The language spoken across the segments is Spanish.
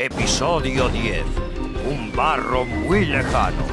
Episodio 10. Un barro muy lejano.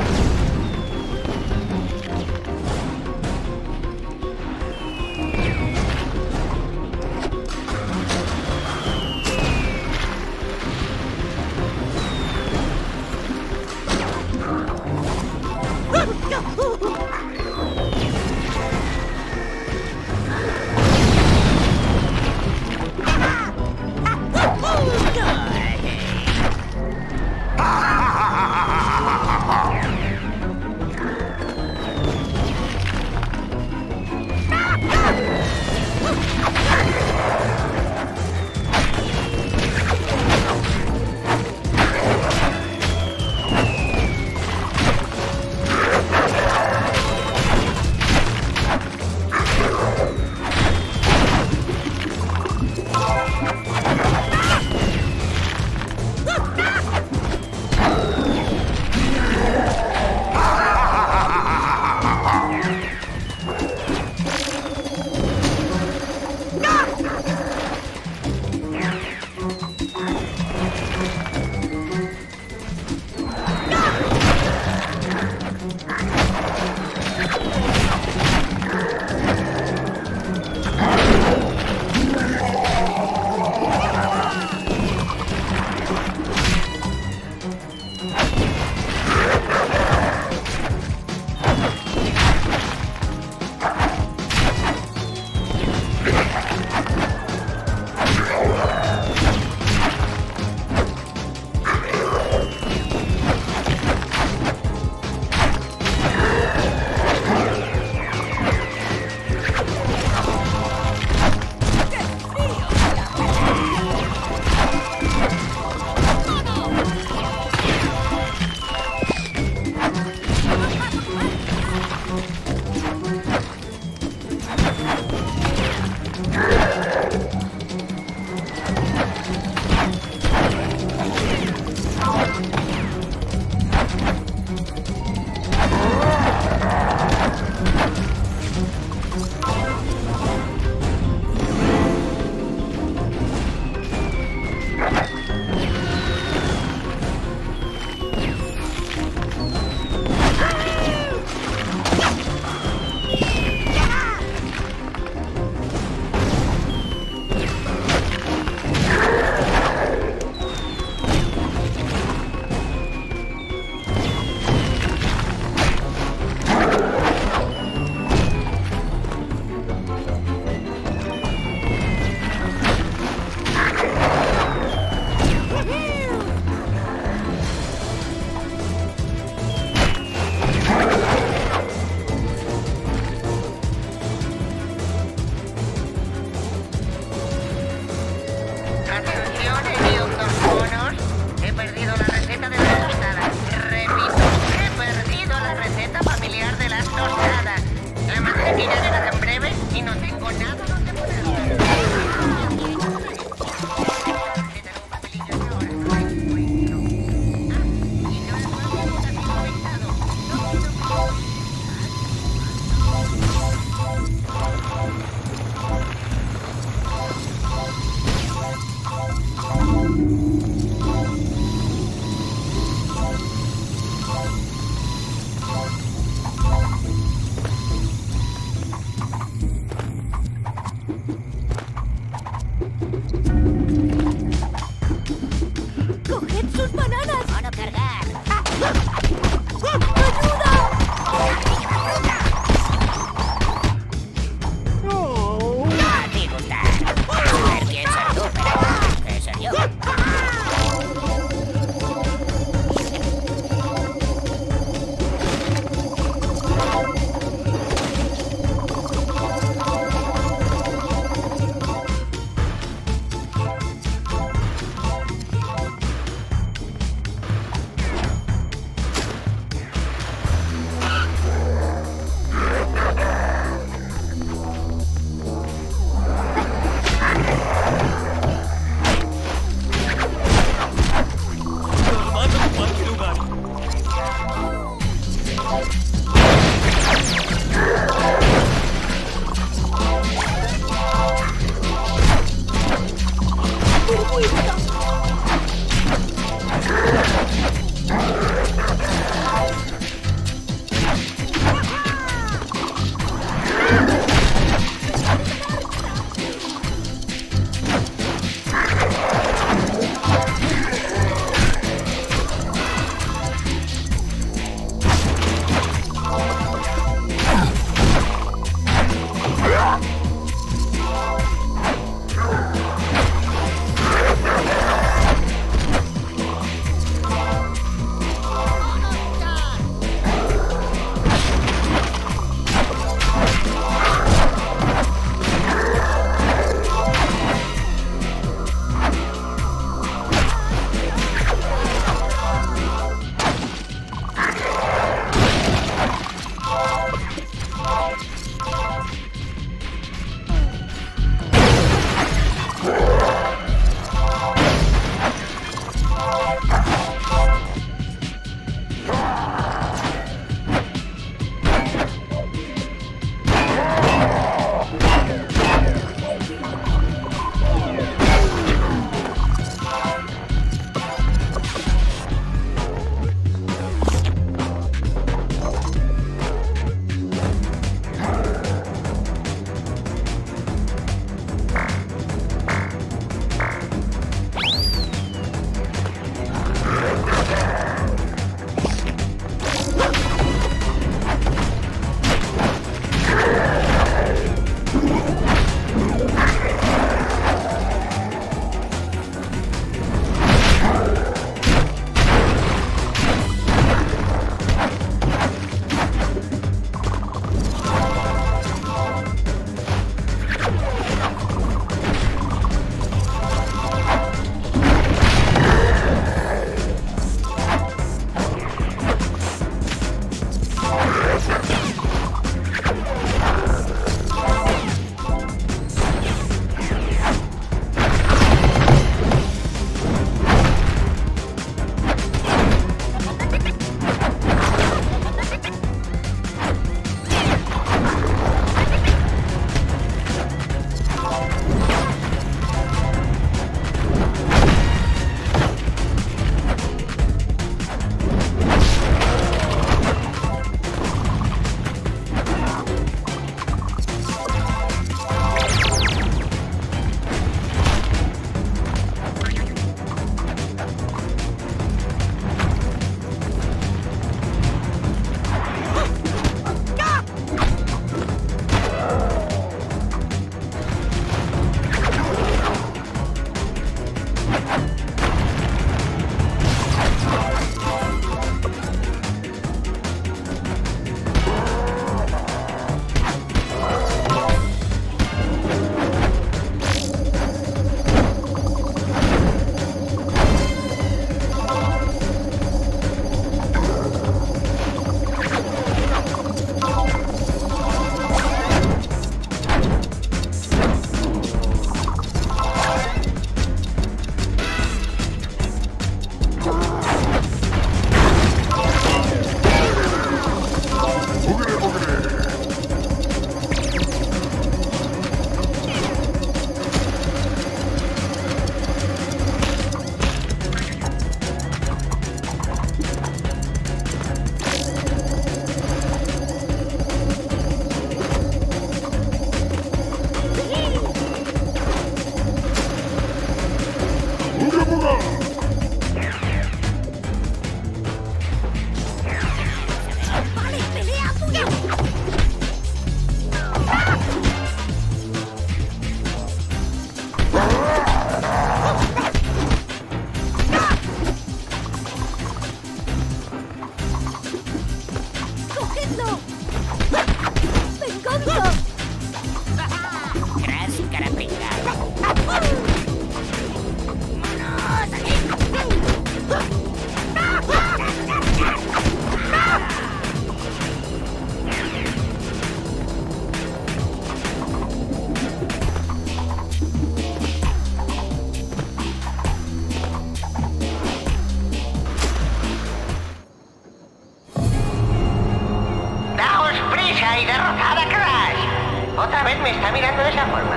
vez me está mirando de esa forma.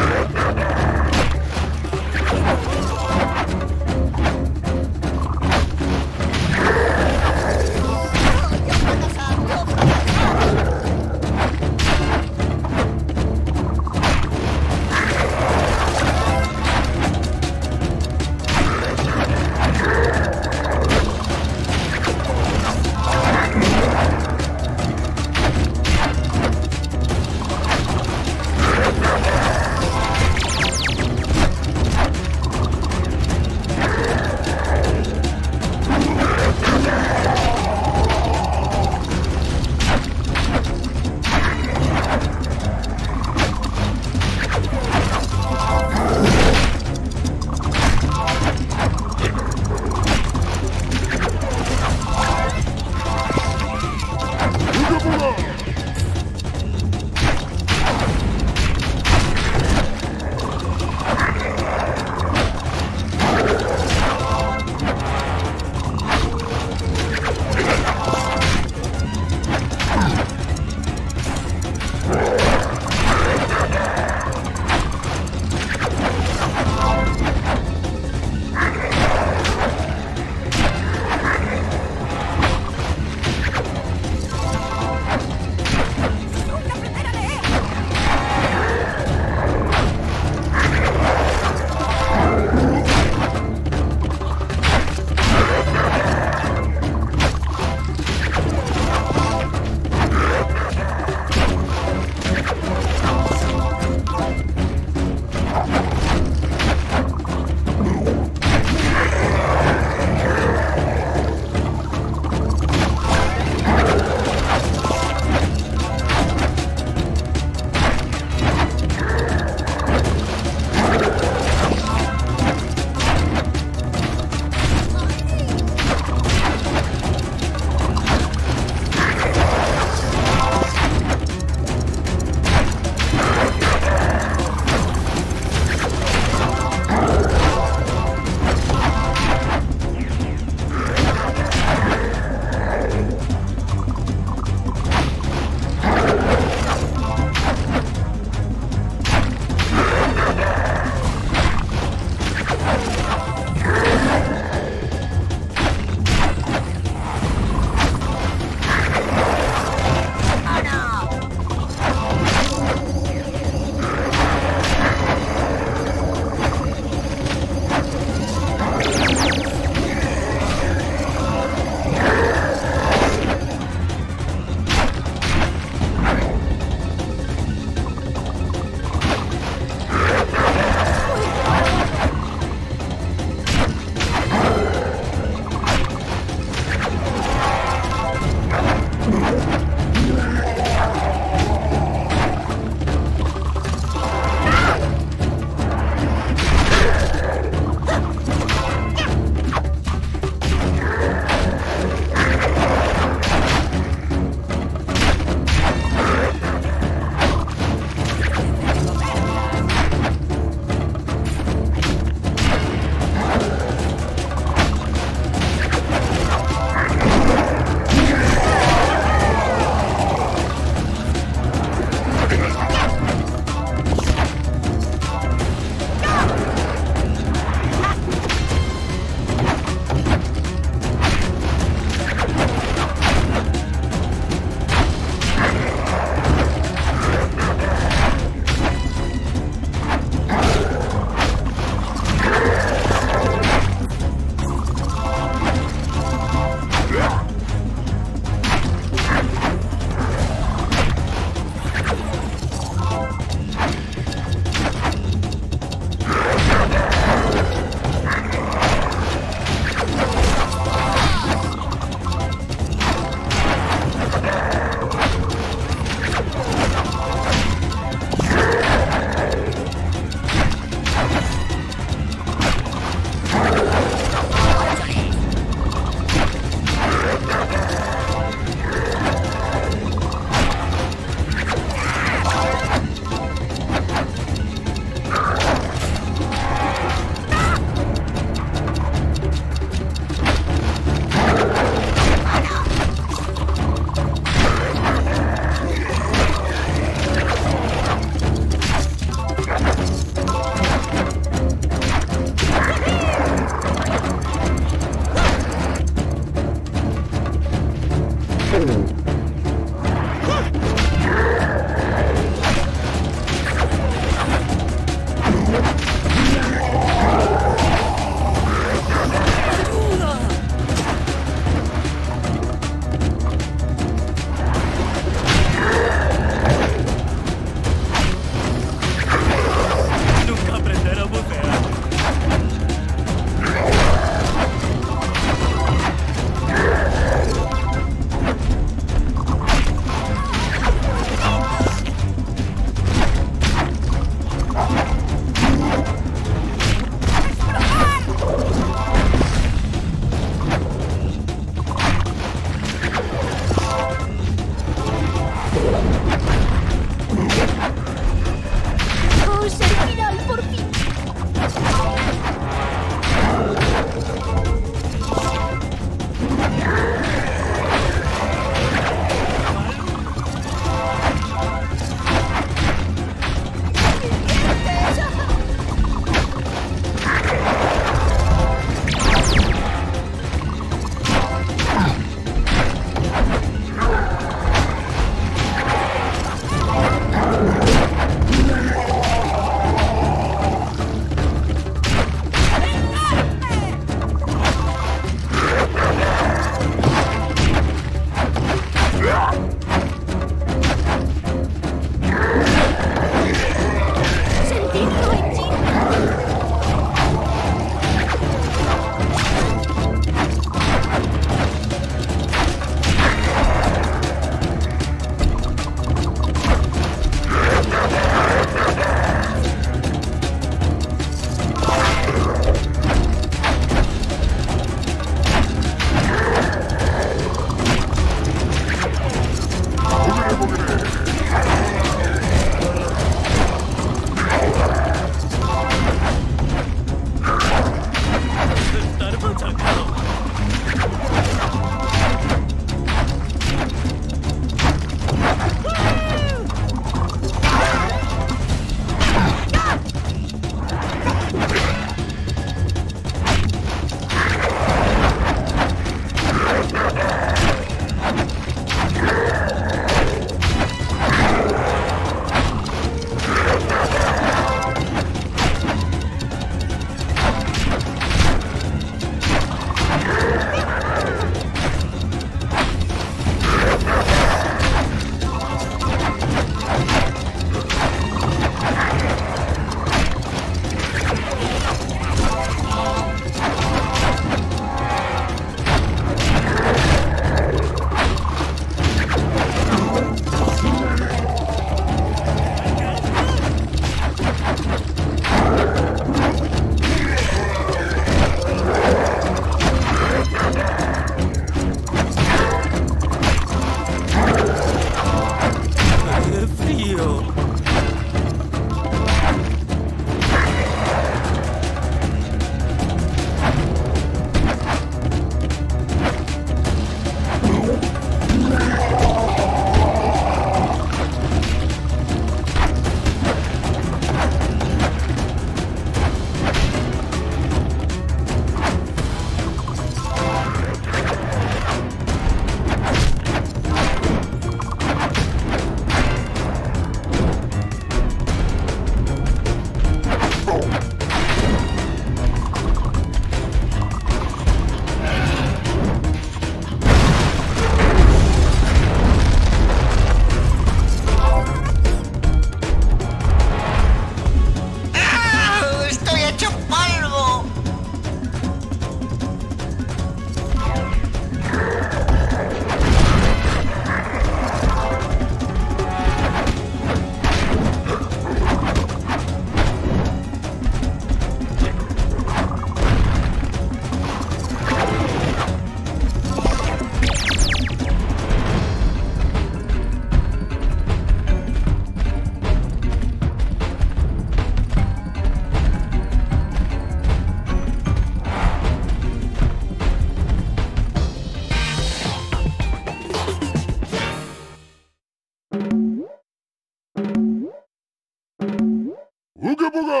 Ooga booga!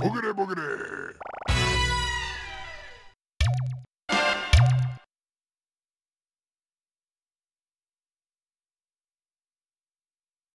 Boogity boogity!